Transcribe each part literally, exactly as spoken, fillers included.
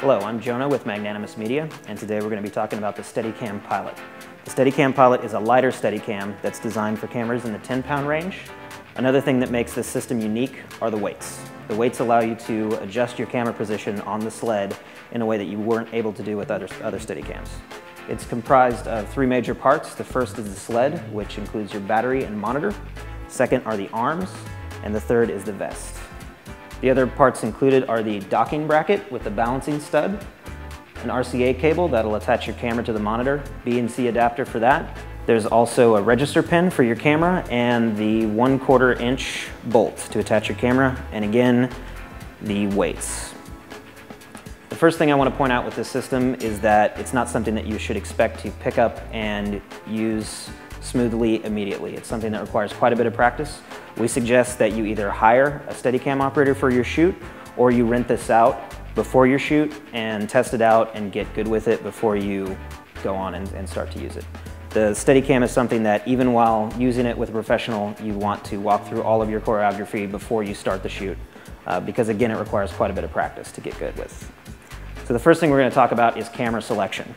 Hello, I'm Jonah with Magnanimous Media, and today we're going to be talking about the Steadicam Pilot. The Steadicam Pilot is a lighter Steadicam that's designed for cameras in the ten pound range. Another thing that makes this system unique are the weights. The weights allow you to adjust your camera position on the sled in a way that you weren't able to do with other, other Steadicams. It's comprised of three major parts. The first is the sled, which includes your battery and monitor. Second are the arms, and the third is the vest. The other parts included are the docking bracket with the balancing stud, an R C A cable that'll attach your camera to the monitor, B and C adapter for that. There's also a register pin for your camera and the one quarter inch bolt to attach your camera, and again, the weights. The first thing I want to point out with this system is that it's not something that you should expect to pick up and use smoothly immediately. It's something that requires quite a bit of practice. We suggest that you either hire a Steadicam operator for your shoot, or you rent this out before your shoot and test it out and get good with it before you go on and, and start to use it. The Steadicam is something that even while using it with a professional, you want to walk through all of your choreography before you start the shoot, uh, because again, it requires quite a bit of practice to get good with. So the first thing we're going to talk about is camera selection.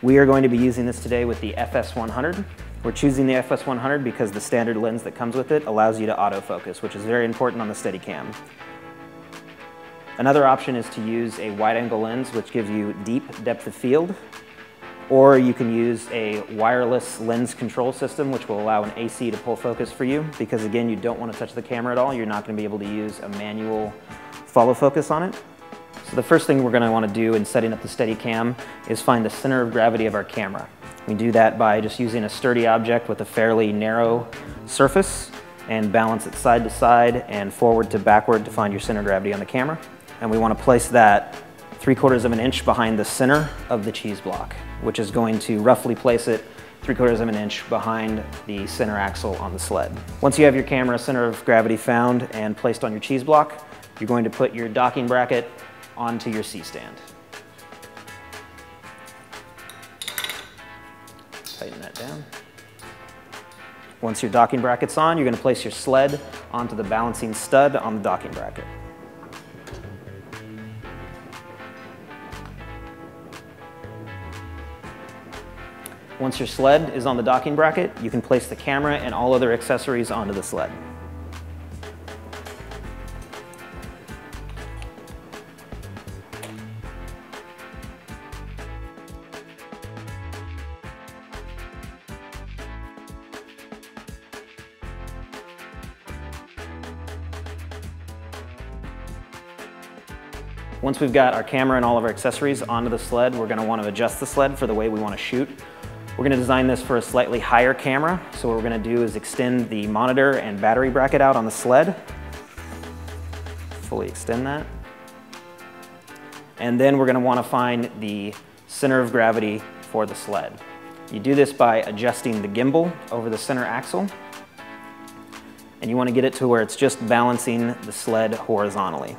We are going to be using this today with the F S one hundred. We're choosing the F S one hundred because the standard lens that comes with it allows you to autofocus, which is very important on the Steadicam. Another option is to use a wide-angle lens, which gives you deep depth of field, or you can use a wireless lens control system, which will allow an A C to pull focus for you, because again, you don't want to touch the camera at all. You're not going to be able to use a manual follow focus on it. So the first thing we're going to want to do in setting up the Steadicam is find the center of gravity of our camera. We do that by just using a sturdy object with a fairly narrow surface and balance it side to side and forward to backward to find your center of gravity on the camera. And we want to place that three quarters of an inch behind the center of the cheese block, which is going to roughly place it three quarters of an inch behind the center axle on the sled. Once you have your camera center of gravity found and placed on your cheese block, you're going to put your docking bracket onto your C-stand. Tighten that down. Once your docking bracket's on, you're going to place your sled onto the balancing stud on the docking bracket. Once your sled is on the docking bracket, you can place the camera and all other accessories onto the sled. Once we've got our camera and all of our accessories onto the sled, we're going to want to adjust the sled for the way we want to shoot. We're going to design this for a slightly higher camera, so what we're going to do is extend the monitor and battery bracket out on the sled. Fully extend that. And then we're going to want to find the center of gravity for the sled. You do this by adjusting the gimbal over the center axle, and you want to get it to where it's just balancing the sled horizontally.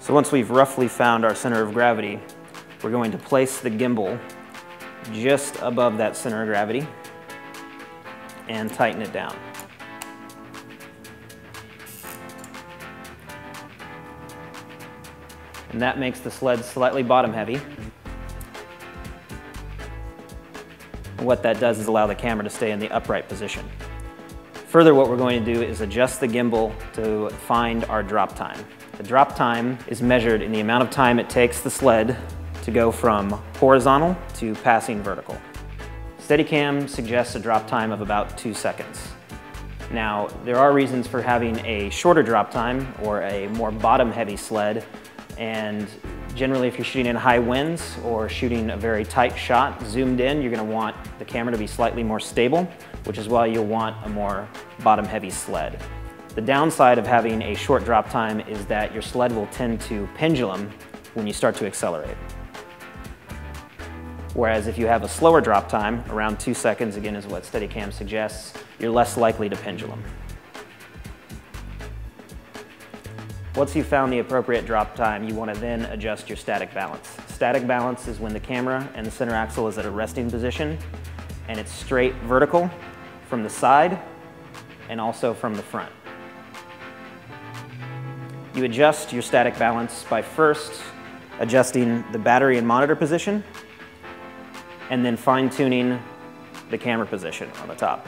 So once we've roughly found our center of gravity, we're going to place the gimbal just above that center of gravity and tighten it down. And that makes the sled slightly bottom heavy. And what that does is allow the camera to stay in the upright position. Further, what we're going to do is adjust the gimbal to find our drop time. The drop time is measured in the amount of time it takes the sled to go from horizontal to passing vertical. Steadicam suggests a drop time of about two seconds. Now, there are reasons for having a shorter drop time or a more bottom-heavy sled, and generally if you're shooting in high winds or shooting a very tight shot zoomed in, you're going to want the camera to be slightly more stable, which is why you'll want a more bottom-heavy sled. The downside of having a short drop time is that your sled will tend to pendulum when you start to accelerate. Whereas if you have a slower drop time, around two seconds again is what Steadicam suggests, you're less likely to pendulum. Once you've found the appropriate drop time, you want to then adjust your static balance. Static balance is when the camera and the center axle is at a resting position and it's straight vertical from the side and also from the front. You adjust your static balance by first adjusting the battery and monitor position, and then fine-tuning the camera position on the top.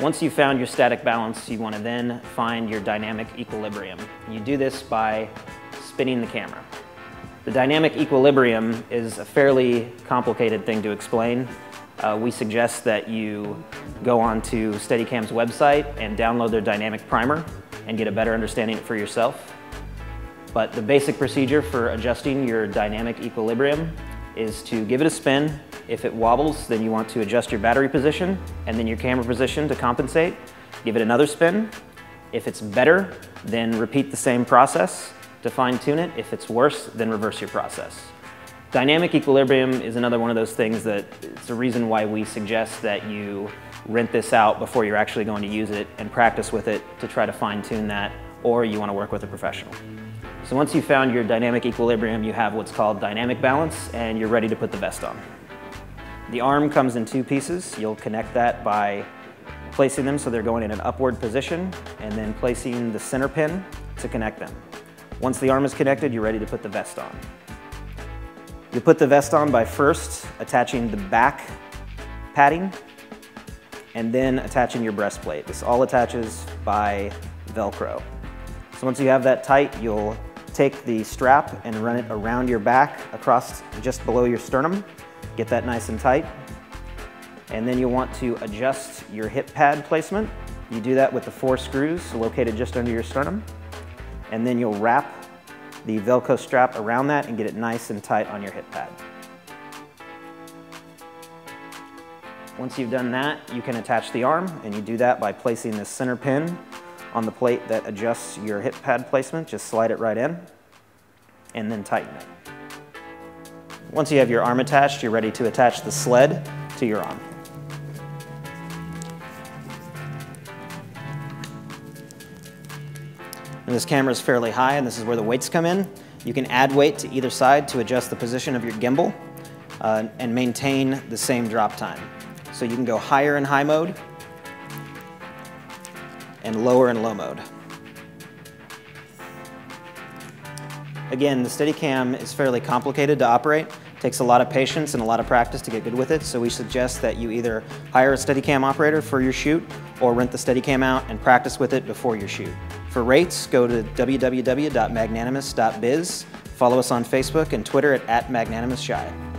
Once you've found your static balance, you want to then find your dynamic equilibrium. You do this by spinning the camera. The dynamic equilibrium is a fairly complicated thing to explain. Uh, we suggest that you go onto Steadicam's website and download their dynamic primer and get a better understanding for yourself. But the basic procedure for adjusting your dynamic equilibrium is to give it a spin. If it wobbles, then you want to adjust your battery position and then your camera position to compensate. Give it another spin. If it's better, then repeat the same process to fine-tune it. If it's worse, then reverse your process. Dynamic equilibrium is another one of those things that it's the reason why we suggest that you rent this out before you're actually going to use it and practice with it to try to fine-tune that, or you want to work with a professional. So once you've found your dynamic equilibrium, you have what's called dynamic balance, and you're ready to put the vest on. The arm comes in two pieces. You'll connect that by placing them so they're going in an upward position, and then placing the center pin to connect them. Once the arm is connected, you're ready to put the vest on. You put the vest on by first attaching the back padding and then attaching your breastplate. This all attaches by Velcro. So once you have that tight, you'll take the strap and run it around your back, across just below your sternum. Get that nice and tight. And then you'll want to adjust your hip pad placement. You do that with the four screws located just under your sternum. And then you'll wrap the Velcro strap around that and get it nice and tight on your hip pad. Once you've done that, you can attach the arm, and you do that by placing this center pin on the plate that adjusts your hip pad placement. Just slide it right in and then tighten it. Once you have your arm attached, you're ready to attach the sled to your arm. And this camera is fairly high, and this is where the weights come in. You can add weight to either side to adjust the position of your gimbal uh, and maintain the same drop time. So you can go higher in high mode and lower in low mode. Again, the Steadicam is fairly complicated to operate. It takes a lot of patience and a lot of practice to get good with it, so we suggest that you either hire a Steadicam operator for your shoot or rent the Steadicam out and practice with it before your shoot. For rates, go to w w w dot magnanimous dot biz. Follow us on Facebook and Twitter at, at magnanimous shy.